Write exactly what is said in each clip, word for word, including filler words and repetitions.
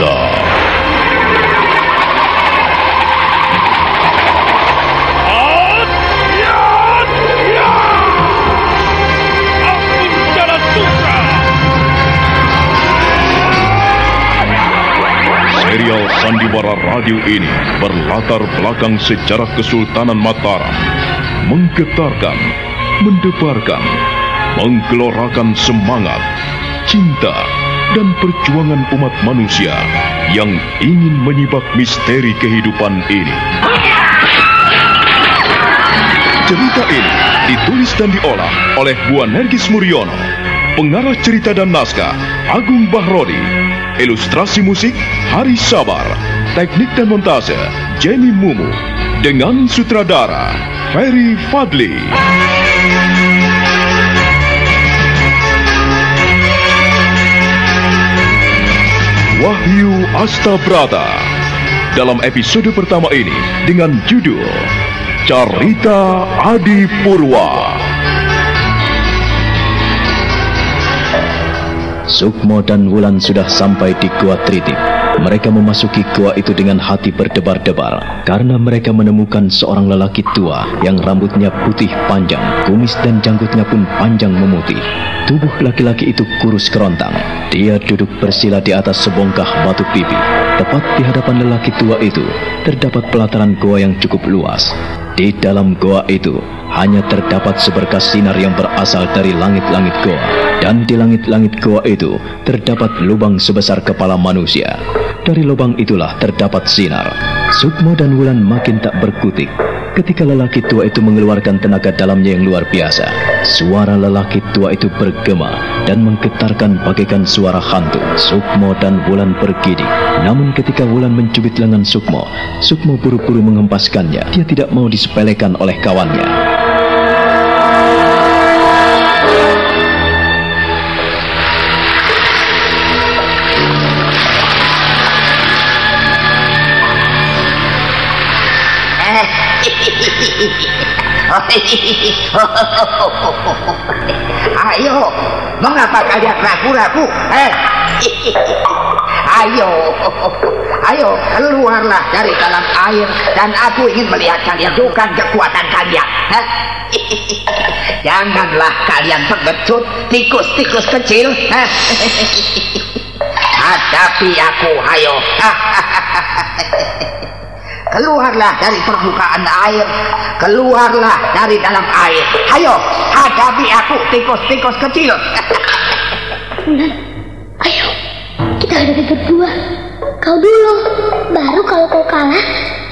Brata. Serial Sandiwara Radio ini berlatar belakang sejarah Kesultanan Mataram, menggetarkan, mendebarkan, menggelorakan semangat, cinta, dan perjuangan umat manusia yang ingin menyibak misteri kehidupan ini. Cerita ini ditulis dan diolah oleh Buanergis Muryono, pengarah cerita dan naskah Agung Bahrodi, ilustrasi musik Hari Sabar, teknik dan montase Jenny Mumu, dengan sutradara Ferry Fadli. Wahyu Asta Brata dalam episode pertama ini dengan judul Carita Adi Purwa. Sukmo dan Wulan sudah sampai di Kua Tritik. Mereka memasuki gua itu dengan hati berdebar-debar karena mereka menemukan seorang lelaki tua yang rambutnya putih panjang, kumis dan janggutnya pun panjang memutih. Tubuh laki-laki itu kurus kerontang. Dia duduk bersila di atas sebongkah batu pipi. Tepat di hadapan lelaki tua itu terdapat pelataran gua yang cukup luas. Di dalam goa itu hanya terdapat seberkas sinar yang berasal dari langit-langit goa, dan di langit-langit goa itu terdapat lubang sebesar kepala manusia. Dari lubang itulah terdapat sinar. Sukmo dan Wulan makin tak berkutik ketika lelaki tua itu mengeluarkan tenaga dalamnya yang luar biasa. Suara lelaki tua itu bergema dan menggetarkan bagaikan suara hantu. Sukmo dan Wulan bergidik. Namun ketika Wulan mencubit lengan Sukmo, Sukmo buru-buru menghempaskannya. Dia tidak mau disepelekan oleh kawannya. Ayo, mengapa kalian ragu-ragu? Eh, ayo, ayo keluarlah dari dalam air dan aku ingin melihat kalian tunjukkan kekuatan kalian. Eh? Janganlah kalian pengecut tikus-tikus kecil. Eh? Hadapi aku, ayo. Keluarlah dari permukaan air, keluarlah dari dalam air. Ayo, hadapi aku, tikus-tikus kecil. Wulan, ayo, kita hadapi berdua. Kau dulu, baru kalau kau kalah,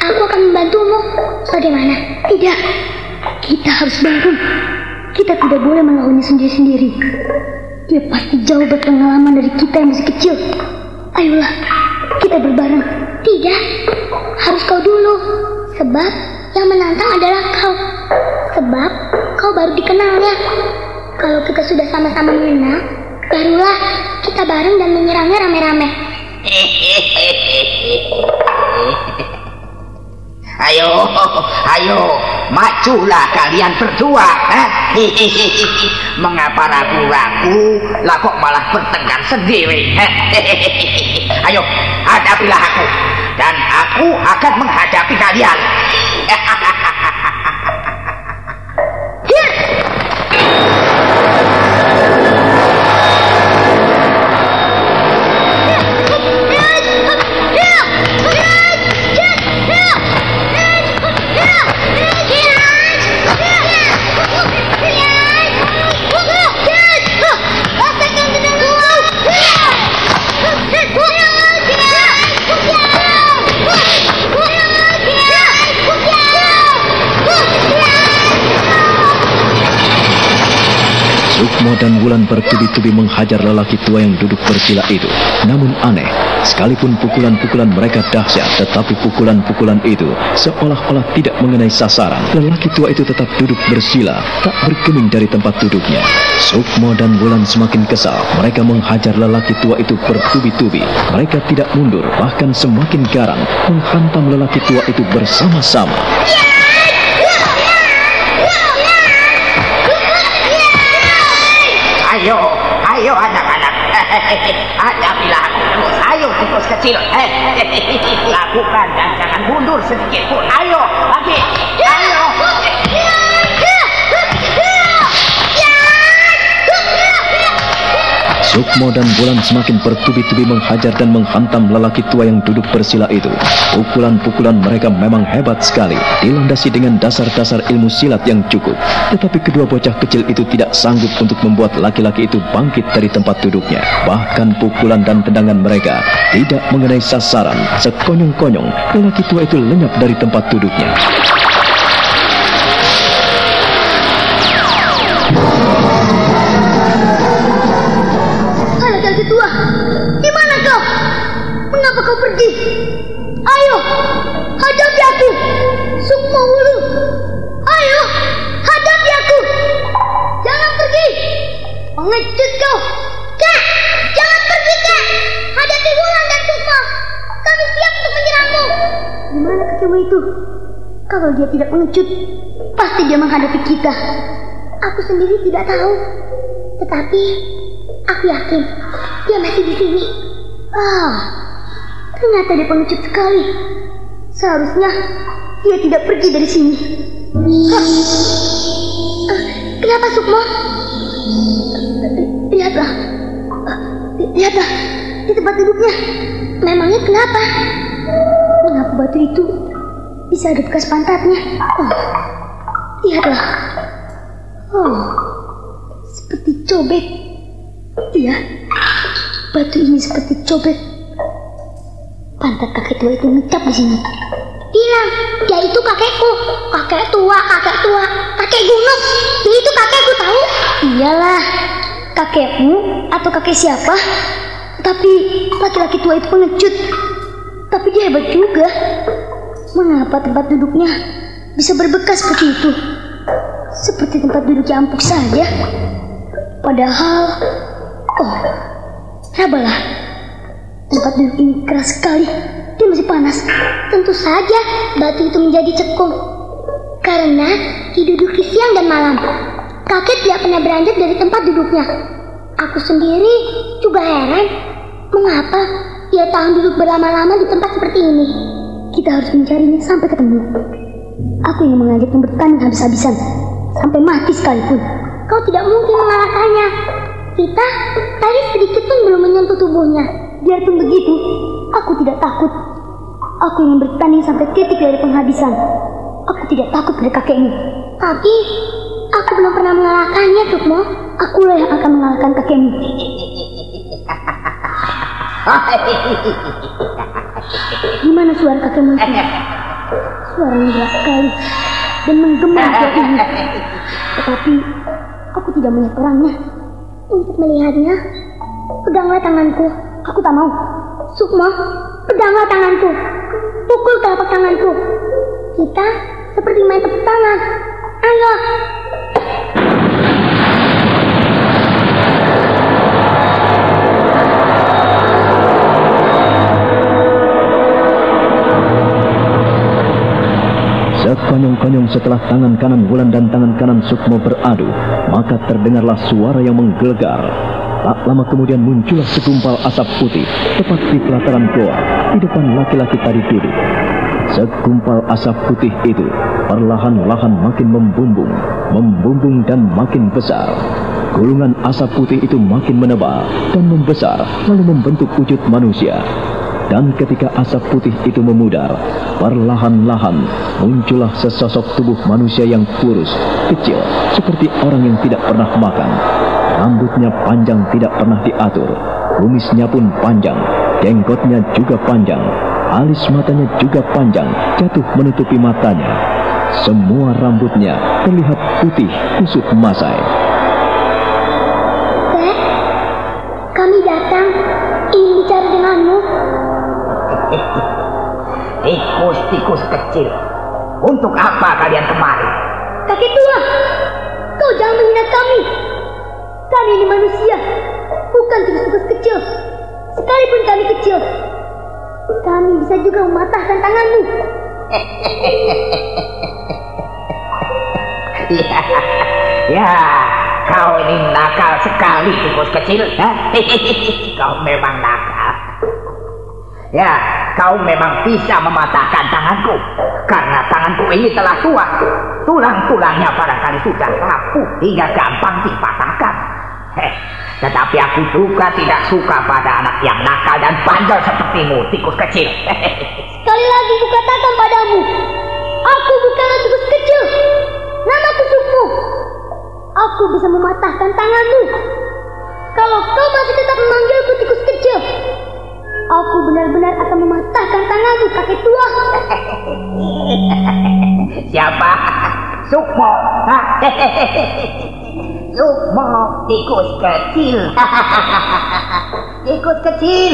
aku akan membantumu. Bagaimana? Tidak, kita harus bantu. Kita tidak boleh melawannya sendiri-sendiri. Dia pasti jauh berpengalaman dari kita yang masih kecil. Ayolah, kita berbareng. Tidak, harus kau dulu. Sebab yang menantang adalah kau. Sebab kau baru dikenalnya. Kalau kita sudah sama-sama mengenal, barulah kita bareng dan menyerangnya rame-rame. Ayo, ayo, majulah kalian berdua. Mengapa ragu-ragu, lah kok malah bertengkar sendiri? Ayo, hadapilah aku, dan aku akan menghadapi kalian. Sukmo dan Wulan bertubi-tubi menghajar lelaki tua yang duduk bersila itu. Namun aneh, sekalipun pukulan-pukulan mereka dahsyat, tetapi pukulan-pukulan itu seolah-olah tidak mengenai sasaran. Lelaki tua itu tetap duduk bersila, tak bergeming dari tempat duduknya. Sukmo dan Wulan semakin kesal. Mereka menghajar lelaki tua itu bertubi-tubi. Mereka tidak mundur, bahkan semakin garang menghantam lelaki tua itu bersama-sama. Ayo, ayo anak-anak, hadapilah aku. Ayo, tikus kecil. Eh, lakukan dan jangan mundur sedikit pun. Ayo, lagi. Ayo. Sukmo dan Bulan semakin bertubi-tubi menghajar dan menghantam lelaki tua yang duduk bersila itu. Pukulan-pukulan mereka memang hebat sekali, dilandasi dengan dasar-dasar ilmu silat yang cukup. Tetapi kedua bocah kecil itu tidak sanggup untuk membuat laki-laki itu bangkit dari tempat duduknya. Bahkan pukulan dan tendangan mereka tidak mengenai sasaran. Sekonyong-konyong, lelaki tua itu lenyap dari tempat duduknya. Pengecut kau! Kak! Jangan pergi, Kak! Hadapi Wulan dan Sukmo! Kami siap untuk menyerangmu! Gimana ketemu itu? Kalau dia tidak pengecut, pasti dia menghadapi kita. Aku sendiri tidak tahu. Tetapi, aku yakin dia masih di sini. Ah, ternyata dia pengecut sekali. Seharusnya dia tidak pergi dari sini. Hah. Kenapa, Sukmo? Lihatlah, lihatlah di tempat duduknya. Memangnya kenapa? Mengapa batu itu bisa ada bekas pantatnya? Oh, lihatlah. Oh, seperti cobek. Iya, batu ini seperti cobek. Pantat kakek tua itu mencap di sini. Bilang, dia itu kakekku. Kakek tua, kakek tua, kakek Gunuk. Dia itu kakekku, tahu? Iyalah. Kakekmu atau kakek siapa? Tapi laki-laki tua itu pengecut. Tapi dia hebat juga. Mengapa tempat duduknya bisa berbekas seperti itu? Seperti tempat duduknya empuk saja. Padahal, oh, rabalah. Tempat duduk ini keras sekali. Dia masih panas. Tentu saja batu itu menjadi cekung karena diduduki siang dan malam. Kakek tidak pernah beranjak dari tempat duduknya. Aku sendiri juga heran mengapa dia tahan duduk berlama-lama di tempat seperti ini. Kita harus mencarinya sampai ketemu. Aku ingin mengajaknya bertanding habis-habisan sampai mati sekalipun. Kau tidak mungkin mengalahkannya. Kita tadi sedikit pun belum menyentuh tubuhnya. Biarpun begitu, aku tidak takut. Aku ingin bertanding sampai titik dari penghabisan. Aku tidak takut pada kakekmu. Tapi aku belum pernah mengalahkannya, Sukmo. Akulah yang akan mengalahkan kakekmu. Gimana suara kakekmu itu? Suaranya jelas sekali dan menggema di ini. Tetapi aku tidak melihat orangnya. Untuk melihatnya, peganglah tanganku. Aku tak mau. Sukmo, peganglah tanganku. Pukul telapak tanganku. Kita seperti main tepuk tangan. Ayo. Sekonyong-konyong setelah tangan kanan Wulan dan tangan kanan Sukmo beradu, maka terdengarlah suara yang menggelegar. Tak lama kemudian muncullah segumpal asap putih tepat di pelataran goa di depan laki-laki tadi duduk. Segumpal asap putih itu perlahan-lahan makin membumbung, membumbung dan makin besar. Gulungan asap putih itu makin menebal dan membesar, lalu membentuk wujud manusia. Dan ketika asap putih itu memudar, perlahan-lahan muncullah sesosok tubuh manusia yang kurus, kecil, seperti orang yang tidak pernah makan. Rambutnya panjang tidak pernah diatur, kumisnya pun panjang, jenggotnya juga panjang, alis matanya juga panjang, jatuh menutupi matanya. Semua rambutnya terlihat putih, kusut masai. Kek, kami datang ingin bicara denganmu. Tikus-tikus kecil, untuk apa kalian kemari? Kakek tua, kau jangan menghina kami. Kami ini manusia, bukan tikus-tikus kecil. Sekalipun kami kecil, kami bisa juga mematahkan tanganmu. Ya, ya, kau ini nakal sekali, tikus kecil. Kau memang nakal. Ya, kau memang bisa mematahkan tanganku, karena tanganku ini telah tua. Tulang-tulangnya barangkali sudah rapuh hingga gampang dipatahkan. Heh, tetapi aku juga tidak suka pada anak yang nakal dan bandel sepertimu, tikus kecil. Sekali lagi kukatakan padamu, aku bukanlah tikus kecil. Namaku Sukmo. Aku bisa mematahkan tanganmu. Kalau kau masih tetap memanggilku tikus kecil, aku benar-benar akan mematahkan tanganmu, kakek tua. Siapa? Sukmo. Sukmo, tikus kecil. Tikus kecil.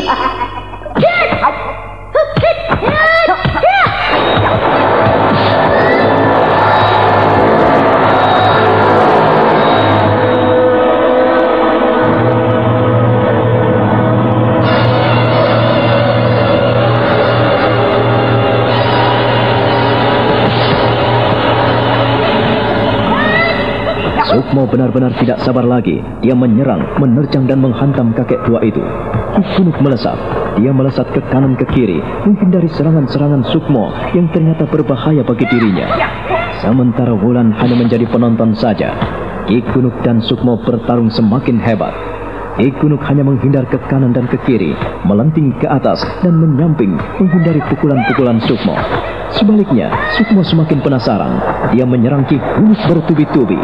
Sukmo benar-benar tidak sabar lagi. Dia menyerang, menerjang dan menghantam kakek tua itu. Ki Gunuk melesat. Dia melesat ke kanan ke kiri, menghindari serangan-serangan Sukmo yang ternyata berbahaya bagi dirinya. Sementara Wulan hanya menjadi penonton saja. Ki Gunuk dan Sukmo bertarung semakin hebat. Ki Gunuk hanya menghindar ke kanan dan ke kiri, melenting ke atas dan menyamping, menghindari pukulan-pukulan Sukmo. Sebaliknya, Sukmo semakin penasaran. Dia menyerang Ki Gunuk bertubi-tubi.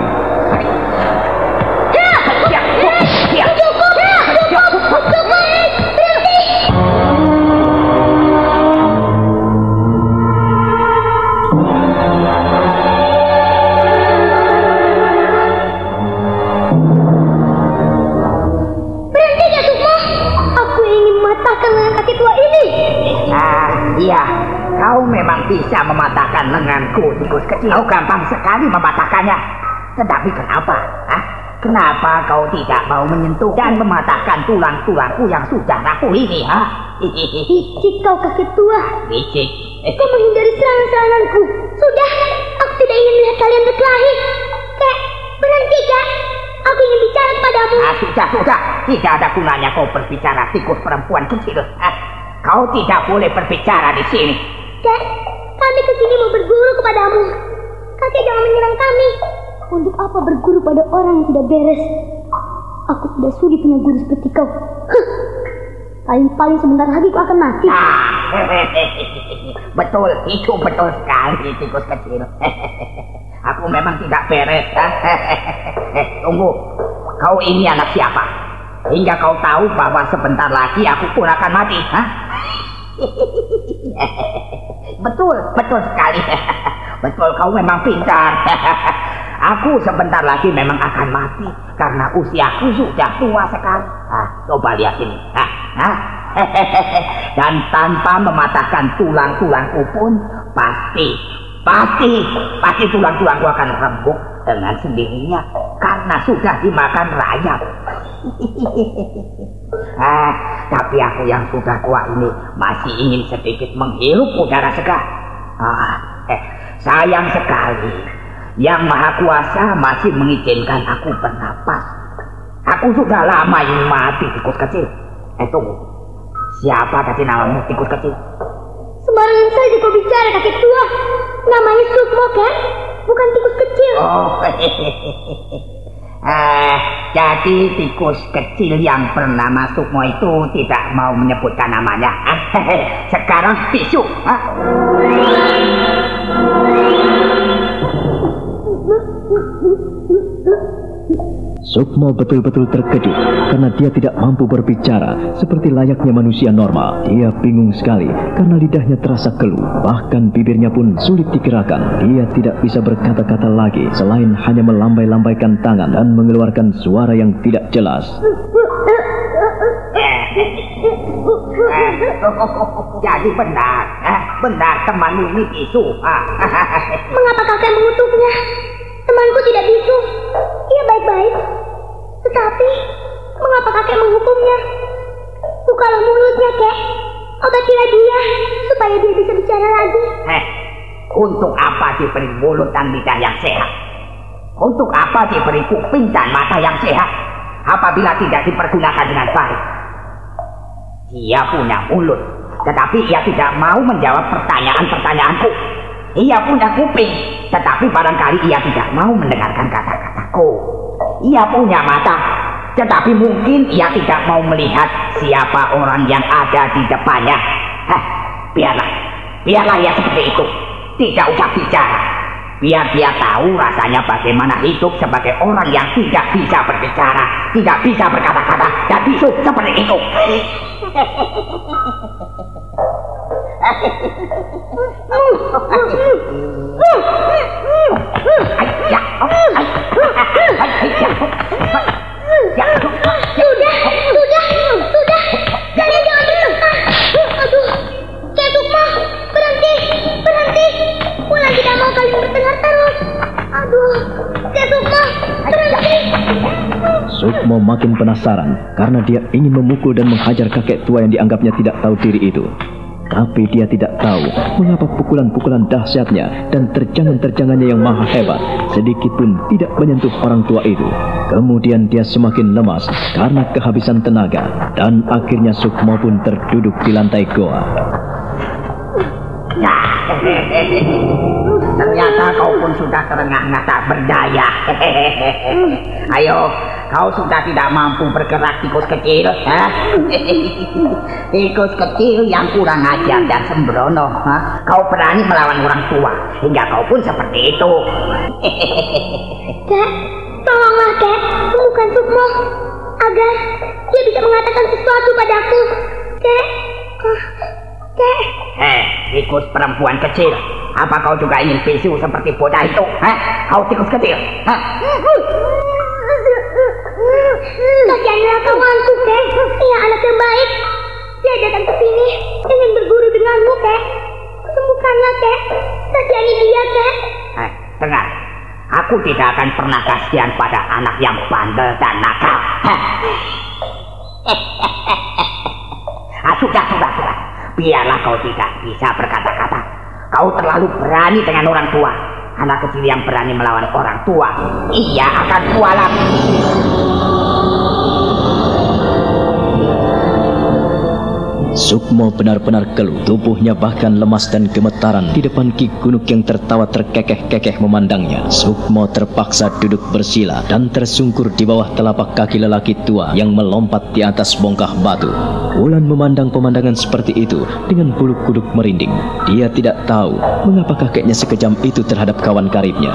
Bisa mematahkan lenganku, tikus kecil. Kau gampang sekali mematahkannya. Tetapi kenapa? Hah? Kenapa kau tidak mau menyentuh dan mematahkan tulang-tulangku yang sudah rapuh ini? Hah? Licik kau kakek tua. Licik. Kau menghindari serangan-seranganku. Sudah, aku tidak ingin melihat kalian berkelahi. Kek, berhenti kek. Aku ingin bicara padamu. Ah, sudah, sudah. Tidak ada gunanya kau berbicara, tikus perempuan kecil. Hah? Kau tidak boleh berbicara di sini. Kek, kami kesini mau berguru kepadamu. Kakek jangan menyerang kami. Untuk apa berguru pada orang yang tidak beres? Aku tidak sudi punya guru seperti kau. Huh. Paling-paling sebentar lagi aku akan mati. Ah, betul, itu betul sekali, tikus kecil. Aku memang tidak beres. Tunggu, kau ini anak siapa? Hingga kau tahu bahwa sebentar lagi aku pun akan mati. Hah? Betul, betul sekali. Betul, kau memang pintar. Aku sebentar lagi memang akan mati karena usiaku sudah tua sekali. Ah, coba lihat ini. Ah, ah. Dan tanpa mematahkan tulang-tulangku pun pasti, pasti, pasti tulang-tulangku akan rembuk dengan sendirinya karena sudah dimakan rayap. Ah, tapi aku yang sudah tua ini masih ingin sedikit menghirup udara segar. Ah, eh, sayang sekali, Yang Maha Kuasa masih mengizinkan aku bernapas. Aku sudah lama ingin mati, tikus kecil. Eh, tunggu, siapa tadi namamu, tikus kecil? Sembarangan saja kau bicara, kakek tua. Namanya Sukmo kan, bukan tikus kecil. Oh, hehehe. Eh, jadi tikus kecil yang bernama Sukmo itu tidak mau menyebutkan namanya. Sekarang tisu. Sukmo betul-betul terkejut karena dia tidak mampu berbicara seperti layaknya manusia normal. Dia bingung sekali karena lidahnya terasa keluh, bahkan bibirnya pun sulit digerakkan. Dia tidak bisa berkata-kata lagi selain hanya melambai-lambaikan tangan dan mengeluarkan suara yang tidak jelas. Jadi benar, benar temanmu ini bisu. Mengapa kakek mengutuknya? Temanku tidak bisu. Ia baik-baik. Tetapi, mengapa kakek menghukumnya? Bukalah mulutnya, kek. Obatilah dia, supaya dia bisa bicara lagi. Eh, untuk apa diberi mulut dan lidah yang sehat? Untuk apa diberi kuping dan mata yang sehat? Apabila tidak dipergunakan dengan baik. Dia punya mulut, tetapi ia tidak mau menjawab pertanyaan-pertanyaanku. Ia punya kuping, tetapi barangkali ia tidak mau mendengarkan kata-kataku. Ia punya mata, tetapi mungkin ia tidak mau melihat siapa orang yang ada di depannya. Heh, biarlah, biarlah ia seperti itu. Tidak usah bicara. Biar dia tahu rasanya bagaimana hidup sebagai orang yang tidak bisa berbicara, tidak bisa berkata-kata, dan hidup seperti itu. Sudah, sudah, sudah. Kalian jangan bertengkar. Aduh, Ki Sukmo, berhenti, berhenti. Pulang tidak mau kalian bertengkar terus. Aduh, Ki Sukmo, berhenti. Sukmo makin penasaran karena dia ingin memukul dan menghajar kakek tua yang dianggapnya tidak tahu diri itu. Tapi dia tidak tahu mengapa pukulan-pukulan dahsyatnya dan terjangan-terjangannya yang maha hebat sedikitpun tidak menyentuh orang tua itu. Kemudian dia semakin lemas karena kehabisan tenaga dan akhirnya Sukmo pun terduduk di lantai goa. Nah, ternyata kau pun sudah terengah-engah tak berdaya. Ayo, kau sudah tidak mampu bergerak tikus kecil, ha? Tikus kecil yang kurang ajar dan sembrono, ha? Kau berani melawan orang tua, hingga kau pun seperti itu. Dek, tolonglah Dek, temukan Sukmo, agar dia bisa mengatakan sesuatu padaku. Dek, oh, Dek. Hei, tikus perempuan kecil, apa kau juga ingin bisu seperti bocah itu, ha? Kau tikus kecil, ha? Kasihanlah kawanku, Kek. Ia anak yang baik. Dia datang ke sini ingin berguru denganmu, Kek. Temukanlah, Kek. Kasihani dia, Kek. Eh, dengar. Aku tidak akan pernah kasihan pada anak yang bandel dan nakal. Ah, sudah, sudah, sudah. Biarlah kau tidak bisa berkata-kata. Kau terlalu berani dengan orang tua. Anak kecil yang berani melawan orang tua, ia akan kualat. Sukmo benar-benar keluh, tubuhnya bahkan lemas dan gemetaran di depan Ki Gunuk yang tertawa terkekeh-kekeh memandangnya. Sukmo terpaksa duduk bersila dan tersungkur di bawah telapak kaki lelaki tua yang melompat di atas bongkah batu. Wulan memandang pemandangan seperti itu dengan bulu kuduk merinding. Dia tidak tahu mengapa kakeknya sekejam itu terhadap kawan karibnya.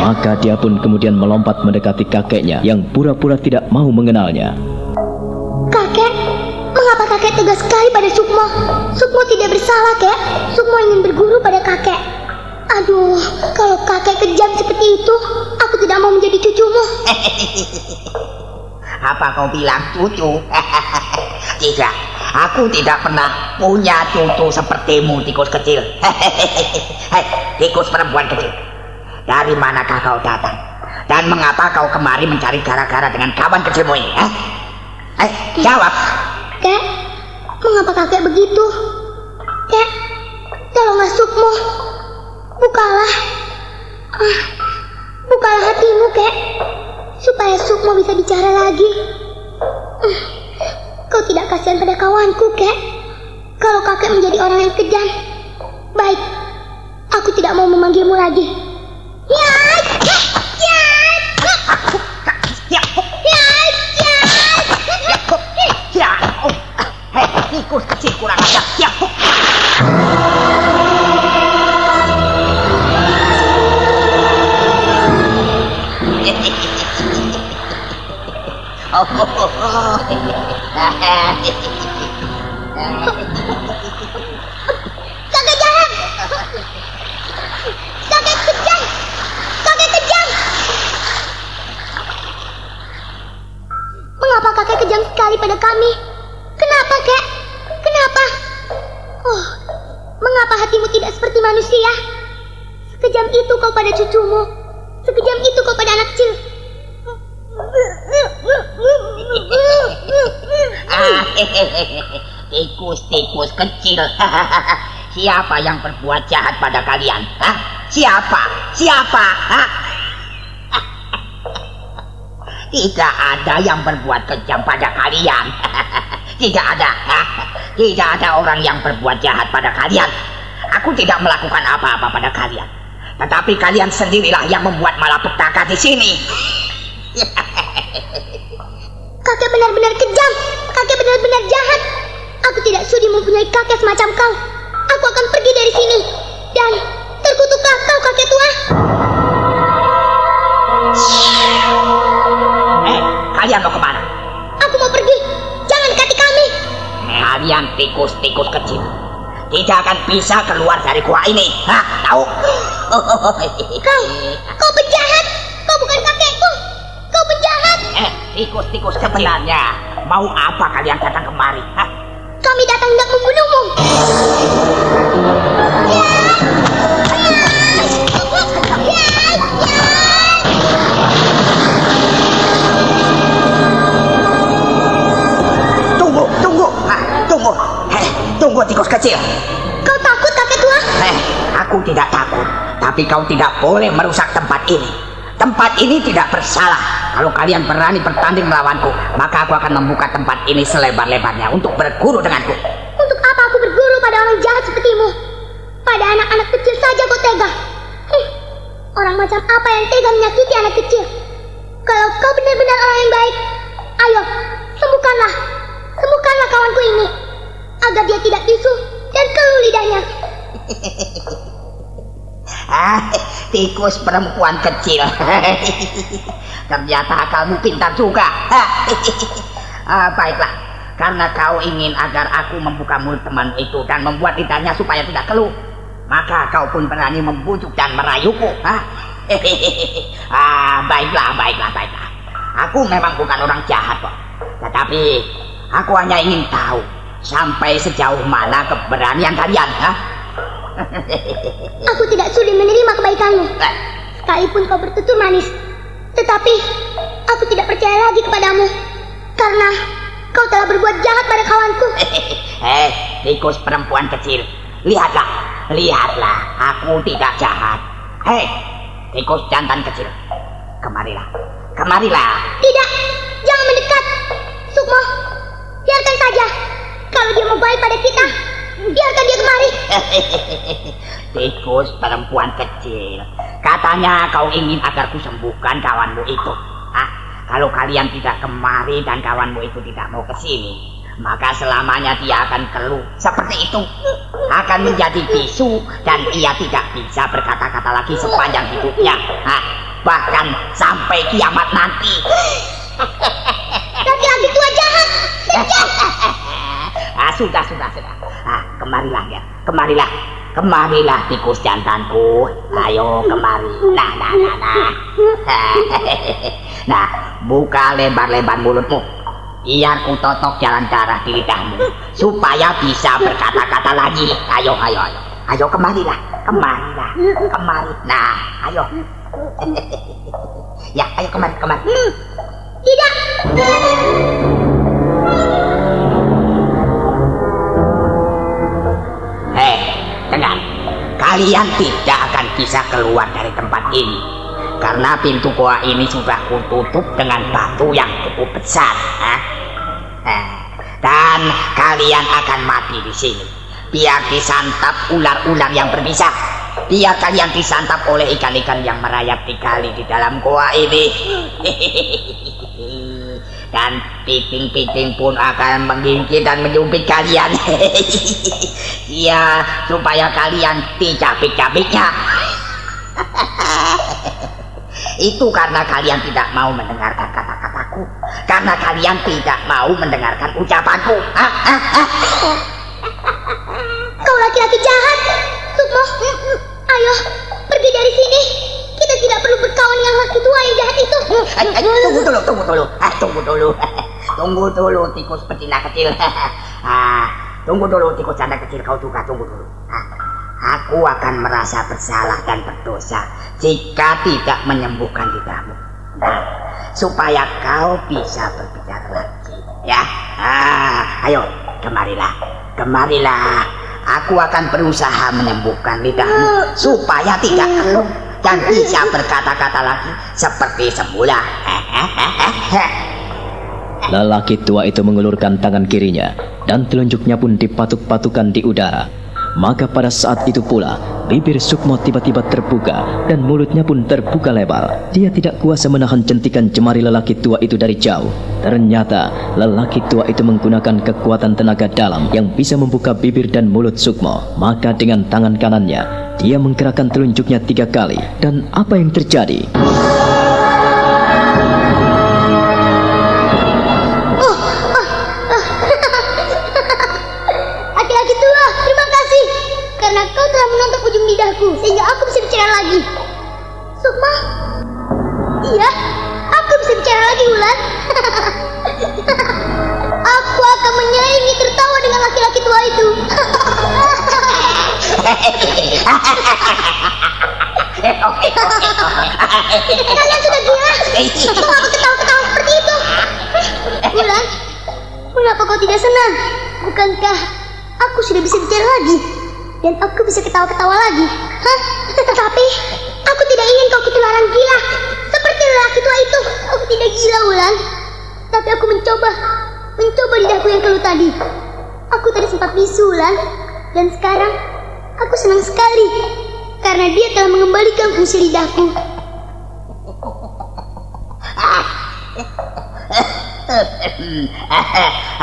Maka dia pun kemudian melompat mendekati kakeknya yang pura-pura tidak mau mengenalnya. Mengapa kakek tegas sekali pada Sukmo? Sukmo tidak bersalah, Kek. Sukmo ingin berguru pada kakek. Aduh, kalau kakek kejam seperti itu, aku tidak mau menjadi cucumu. Apa kau bilang cucu? Tidak, aku tidak pernah punya cucu sepertimu, tikus kecil. Hei, tikus perempuan kecil. Dari manakah kau datang? Dan mengapa kau kemari mencari gara-gara dengan kawan kecilmu ini? Eh, eh jawab. Kek, mengapa kakek begitu? Kek, tolonglah Sukmo. Bukalah, ah, bukalah hatimu, Kek, supaya Sukmo bisa bicara lagi. Ah, kau tidak kasihan pada kawanku, Kek. Kalau kakek menjadi orang yang kejam, baik, aku tidak mau memanggilmu lagi. Nyai, nyai, nyai, nyai, nyai. Hei, tikus kecil kurang ajar. Ya. Oh, oh, oh, oh. Kakek jahat. Kakek kejam. Kakek kejam. Mengapa kakek kejam sekali pada kami? Kenapa, Kek? Kenapa? Oh, mengapa hatimu tidak seperti manusia? Sekejam itu kau pada cucumu. Sekejam itu kau pada anak kecil. Tikus-tikus kecil. Siapa yang berbuat jahat pada kalian? Hah? Siapa? Siapa? Hah? Tidak ada yang berbuat kejam pada kalian. Tidak ada. Tidak ada orang yang berbuat jahat pada kalian. Aku tidak melakukan apa-apa pada kalian. Tetapi kalian sendirilah yang membuat malapetaka di sini. Kakek benar-benar kejam. Kakek benar-benar jahat. Aku tidak sudi mempunyai kakek semacam kau. Aku akan pergi dari sini. Dan terkutuklah kau, kakek tua. Eh, kalian mau kemana? Aku mau pergi. Jangan dekati kami. Kalian tikus-tikus kecil. Tidak akan bisa keluar dari gua ini. Hah, tahu? Kau, kau penjahat. Kau bukan kakekku. Kau penjahat. Eh, tikus-tikus sebenarnya. Mau apa kalian datang kemari? Hah? Kami datang hendak membunuhmu. Tunggu, tunggu, ah, tunggu, eh, tunggu tikus kecil. Kau takut kakek tua? Eh, aku tidak takut. Tapi kau tidak boleh merusak tempat ini. Tempat ini tidak bersalah. Kalau kalian berani bertanding melawanku, maka aku akan membuka tempat ini selebar-lebarnya untuk berguru denganku. Untuk apa aku berguru pada orang jahat sepertimu? Pada anak-anak kecil saja kau tega. Hm, orang macam apa yang tega menyakiti anak kecil? Kalau kau benar-benar orang yang baik, ayo sembuhkanlah, sembuhkanlah kawanku ini, agar dia tidak bisu dan keluh lidahnya. Ah, tikus perempuan kecil. Ternyata kamu pintar juga. Ah, baiklah, karena kau ingin agar aku membuka mulut temanmu itu dan membuat lidahnya supaya tidak keluh, maka kau pun berani membujuk dan merayuku. Ah, ah, baiklah, baiklah, baiklah. Aku memang bukan orang jahat kok. Tetapi aku hanya ingin tahu sampai sejauh mana keberanian kalian. Ah. Aku tidak sulit menerima kebaikanmu. Sekalipun kau bertutur manis, tetapi aku tidak percaya lagi kepadamu, karena kau telah berbuat jahat pada kawanku. Eh, tikus perempuan kecil, lihatlah, lihatlah, aku tidak jahat. Hei, tikus jantan kecil, kemarilah, kemarilah. Tidak, jangan mendekat. Sukmo, biarkan saja. Kalau dia mau baik pada kita, biarkan dia kemari. Tikus perempuan kecil, katanya kau ingin agar ku sembuhkan kawanmu itu. Hah? Kalau kalian tidak kemari dan kawanmu itu tidak mau ke sini, maka selamanya dia akan keluh seperti itu, akan menjadi bisu, dan ia tidak bisa berkata-kata lagi sepanjang hidupnya. Hah? Bahkan sampai kiamat nanti. Laki-laki tua jahat, jahat. Ah, sudah, sudah, sudah. Ah, kemarilah ya, kemarilah, kemarilah tikus jantanku. Ayo kemari. Nah, nah, nah, nah. Nah, buka lebar-lebar mulutmu. Biar ku totok jalan darah di lidahmu supaya bisa berkata-kata lagi. Ayo, ayo, ayo, ayo kemarilah, kemarilah, kemari. Nah, ayo. Ya, ayo kemari, kemari. Tidak. Hei, dengar. Kalian tidak akan bisa keluar dari tempat ini, karena pintu goa ini sudah kututup dengan batu yang cukup besar. Hah? Hah. Dan kalian akan mati di sini. Biar disantap ular-ular yang berbisa. Biar kalian disantap oleh ikan-ikan yang merayap tiga kali di dalam goa ini. Dan piting-piting pun akan menggigit dan menyumpit kalian. Ya, supaya kalian dicabik-cabiknya. Itu karena kalian tidak mau mendengarkan kata-kataku, karena kalian tidak mau mendengarkan ucapanku. Kau laki-laki jahat, Sukmo. Ayo, pergi dari sini. Kita tidak perlu berkawan dengan laki tua yang jahat itu. Ay, ay, tunggu dulu, tunggu dulu, ah, tunggu dulu, tunggu dulu tikus betina kecil, ah, tunggu dulu tikus janda kecil, kau juga tunggu dulu. Ah, aku akan merasa bersalah dan berdosa jika tidak menyembuhkan lidahmu. Nah, supaya kau bisa berbicara lagi, ya. Ah, ayo, kemarilah, kemarilah. Aku akan berusaha menyembuhkan lidahmu supaya tidak keluh dan bisa berkata-kata lagi seperti semula. Lelaki tua itu mengulurkan tangan kirinya dan telunjuknya pun dipatuk-patukan di udara. Maka pada saat itu pula, bibir Sukmo tiba-tiba terbuka dan mulutnya pun terbuka lebar. Dia tidak kuasa menahan centikan jemari lelaki tua itu dari jauh. Ternyata, lelaki tua itu menggunakan kekuatan tenaga dalam yang bisa membuka bibir dan mulut Sukmo. Maka dengan tangan kanannya, dia menggerakkan telunjuknya tiga kali. Dan apa yang terjadi? Sehingga aku bisa bicara lagi. Sukmo? Iya, aku bisa bicara lagi, Wulan. Aku akan menyayangi tertawa dengan laki-laki tua itu. Kalian sudah gila? Kenapa aku ketawa-ketawa seperti itu? Wulan, kenapa kau tidak senang? Bukankah aku sudah bisa bicara lagi? Dan aku bisa ketawa-ketawa lagi. Hah? Tetapi aku tidak ingin kau ketularan gila seperti lelaki tua itu. Aku tidak gila, Wulan. Tapi aku mencoba Mencoba lidahku yang keluh tadi. Aku tadi sempat bisu, Wulan. Dan sekarang aku senang sekali karena dia telah mengembalikan fungsi lidahku.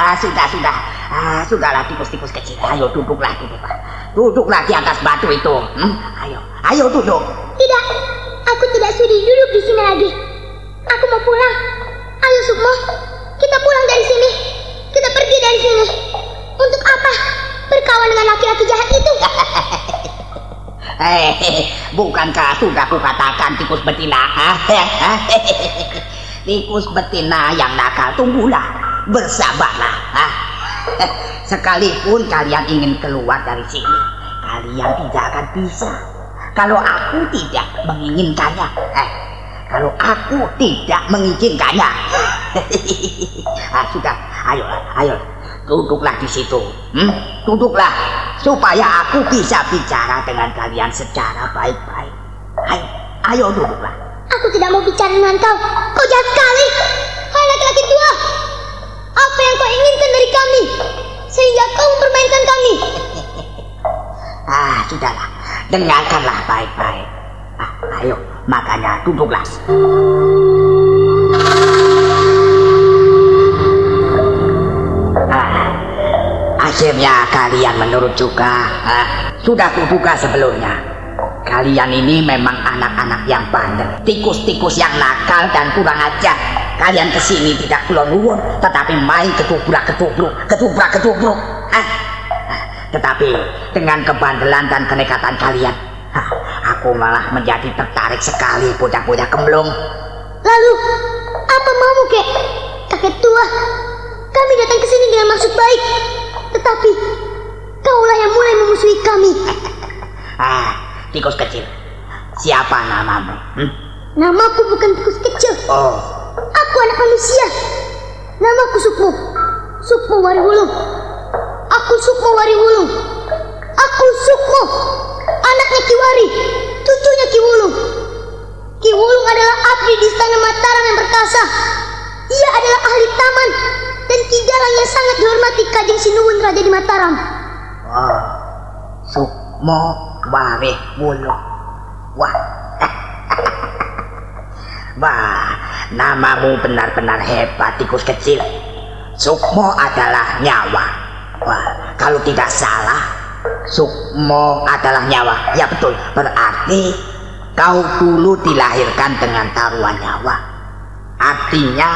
Ah, sudah, sudah ah, Sudahlah tikus-tikus kecil. Ayo duduklah, duduklah Duduklah di atas batu itu. Hmm? Ayo, ayo duduk. Tidak, aku tidak sudi duduk di sini lagi. Aku mau pulang. Ayo Sukmo, kita pulang dari sini. Kita pergi dari sini. Untuk apa? Berkawan dengan laki-laki jahat itu. Hei, bukankah sudah aku katakan tikus betina? Tikus betina yang nakal, tunggulah, bersabarlah. Sekalipun kalian ingin keluar dari sini, kalian tidak akan bisa kalau aku tidak menginginkannya. Eh, kalau aku tidak mengizinkannya. Ah, sudah, ayo, ayo, duduklah di situ. Hmm? Duduklah supaya aku bisa bicara dengan kalian secara baik-baik. Ayo, ayo duduklah. Aku tidak mau bicara dengan kau. Kau jahat sekali. Hai laki-laki tua. Apa yang kau inginkan dari kami sehingga kau mempermainkan kami? Ah, sudahlah, dengarkanlah baik-baik. Ah, ayo, makanya duduklah. Ah, akhirnya kalian menurut juga. Ah, sudah kuduga sebelumnya. Kalian ini memang anak-anak yang bandel, tikus-tikus yang nakal dan kurang ajar. Kalian kesini tidak kulon-kulon, tetapi main ketubrak-ketubruk, ketubrak-ketubruk. Ah. Tetapi dengan kebandelan dan kenekatan kalian, ah, aku malah menjadi tertarik sekali bocah-bocah kemblong. Lalu, apa maumu, Kek? Kakek tua, kami datang ke sini dengan maksud baik. Tetapi, kaulah yang mulai memusuhi kami. Ah, tikus kecil. Siapa namamu? Hmm? Namaku bukan tikus kecil. Oh. Aku anak manusia. Namaku Sukmo. Sukmo Waruhulu. Aku Sukmo Waruhulu. Aku Sukmo, anaknya Kiwari, cucunya Ki Wulu. Ki Wulu adalah abdi di Istana Mataram yang perkasa. Ia adalah ahli taman dan Ki Dalang yang sangat dihormati Kajeng Sinuun, raja di Mataram. Wah, Sukmo Waruhulu. Wah. Wah, namamu benar-benar hebat, tikus kecil. Sukmo adalah nyawa. Wah, kalau tidak salah, Sukmo adalah nyawa. Ya betul, berarti kau dulu dilahirkan dengan taruhan nyawa. Artinya,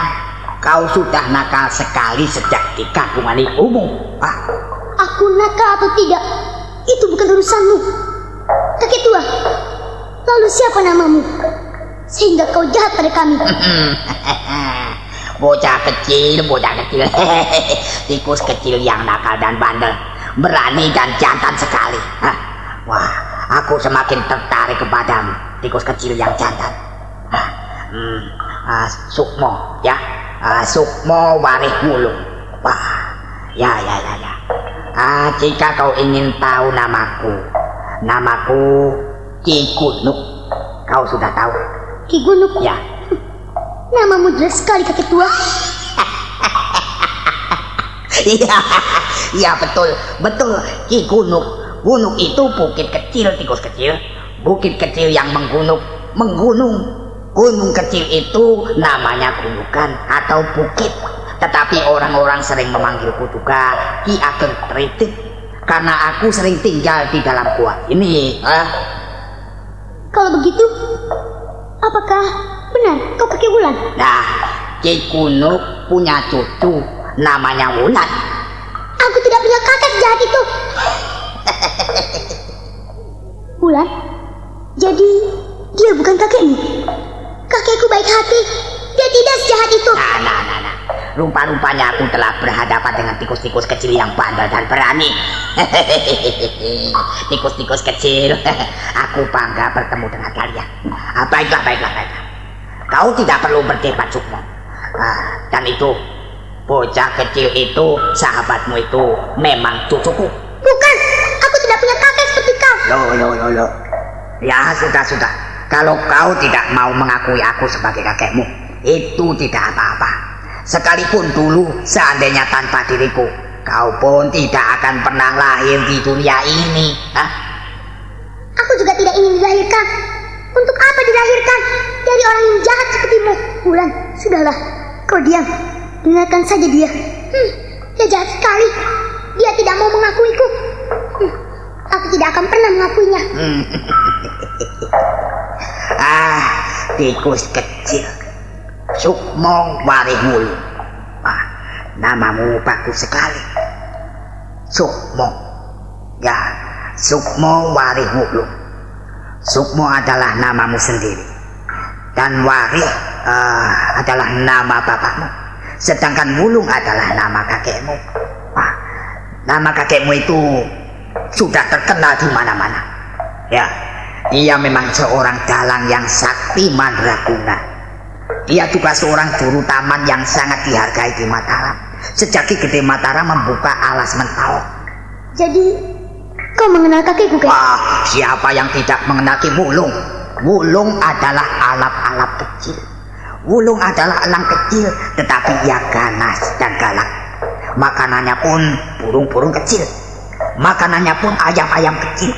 kau sudah nakal sekali sejak di kandungan ibumu. Wah. Aku nakal atau tidak, itu bukan urusanmu. Kakek tua, lalu siapa namamu? Sehingga kau jahat pada kami. Bocah kecil, bocah kecil. Tikus kecil yang nakal dan bandel, berani dan jantan sekali. Hah? Wah, aku semakin tertarik kepadamu, tikus kecil yang jantan. Hah? Hmm, uh, Sukmo, ya, uh, Sukmo Waruhulu. Wah, ya, ya, ya, ya. Uh, jika kau ingin tahu namaku, namaku Ki Gunuk. Kau sudah tahu? Ki Gunuk? Ya. Namamu jelas sekali, kakek tua. Iya, ya betul, betul Ki Gunuk. Gunuk itu bukit kecil, tikus kecil, bukit kecil yang menggunung, menggunung. Gunung kecil itu namanya gunukan atau bukit. Tetapi orang-orang sering memanggilku juga Ki Ageng Tritik karena aku sering tinggal di dalam gua ini. Eh? Kalau begitu, apakah benar kau kakek Wulan? Nah, Ki Gunuk punya cucu namanya Wulan. Aku tidak punya kakek jahat itu. Wulan, jadi dia bukan kakekmu? Kakekku baik hati, dia tidak sejahat itu. Nah, nah, nah, nah. Rupa-rupanya aku telah berhadapan dengan tikus-tikus kecil yang bandel dan berani. Tikus-tikus kecil, aku bangga bertemu dengan kalian. Baiklah, baiklah, baiklah. Kau tidak perlu berdebat, Sukmo. Dan itu, bocah kecil itu, sahabatmu itu memang cucuku. Bukan, aku tidak punya kakek seperti kau. Loh, loh, loh, loh. Ya, sudah, sudah. Kalau kau tidak mau mengakui aku sebagai kakekmu, itu tidak apa-apa. Sekalipun dulu seandainya tanpa diriku, kau pun tidak akan pernah lahir di dunia ini. Hah? Aku juga tidak ingin dilahirkan. Untuk apa dilahirkan dari orang yang jahat sepertimu? Wulan, sudahlah, kau diam. Dengarkan saja dia. Hmm, dia jahat sekali. Dia tidak mau mengakuiku. Hmm, aku tidak akan pernah mengakuinya. Ah, tikus kecil. Sukmo Waruhulu, ah, namamu bagus sekali. Sukmo, ya, Sukmo Waruhulu. Sukmo adalah namamu sendiri, dan Warih uh, adalah nama bapakmu. Sedangkan Wulung adalah nama kakekmu. Ah, nama kakekmu itu sudah terkenal di mana-mana. Ya, dia memang seorang dalang yang sakti mandraguna. Dia juga seorang juru taman yang sangat dihargai di Mataram. Sejak Ki Gede Mataram membuka alas mentol. Jadi, kau mengenal kakekku, kan? Wah, siapa yang tidak mengenal Ki Wulung? Wulung adalah alap-alap kecil. Wulung adalah elang kecil, tetapi ia ganas dan galak. Makanannya pun burung-burung kecil. Makanannya pun ayam-ayam kecil.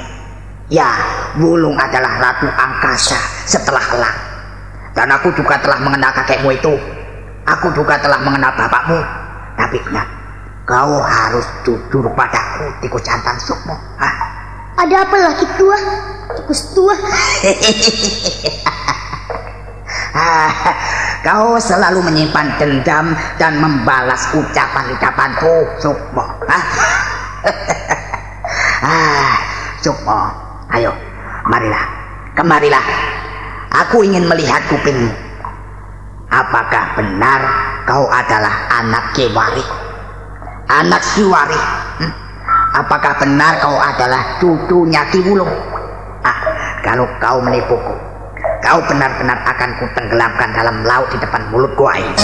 Ya, Wulung adalah ratu angkasa setelah elang. Dan aku juga telah mengenal kakekmu itu. Aku juga telah mengenal bapakmu. Tapi ingat, kau harus jujur padaku, tikus jantan Sukmo. Hah? Ada apa lagi tua? Tikus tua. Kau selalu menyimpan dendam dan membalas ucapan-ucapanku, Sukmo. Sukmo, ayo, marilah, kemarilah. Aku ingin melihat kupingmu. Apakah benar kau adalah anak Kiwari? Anak Kiwari? Hmm? Apakah benar kau adalah cucunya Ki Wulu? Ah, kalau kau menipuku, kau benar-benar akan ku tenggelamkan dalam laut di depan mulut gua ini.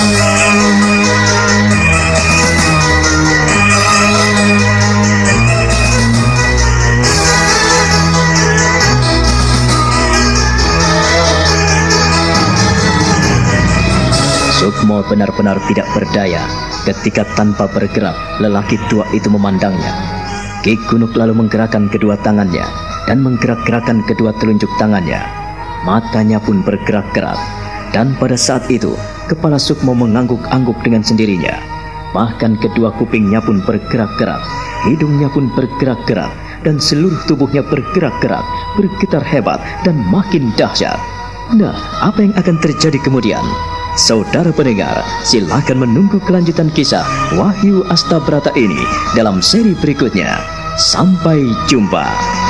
Sukmo benar-benar tidak berdaya ketika tanpa bergerak lelaki tua itu memandangnya. Ki Gunuk lalu menggerakkan kedua tangannya dan menggerak-gerakkan kedua telunjuk tangannya. Matanya pun bergerak-gerak dan pada saat itu kepala Sukmo mengangguk-angguk dengan sendirinya. Bahkan kedua kupingnya pun bergerak-gerak, hidungnya pun bergerak-gerak dan seluruh tubuhnya bergerak-gerak, bergetar hebat dan makin dahsyat. Nah, apa yang akan terjadi kemudian? Saudara pendengar, silakan menunggu kelanjutan kisah Wahyu Asta Brata ini dalam seri berikutnya. Sampai jumpa.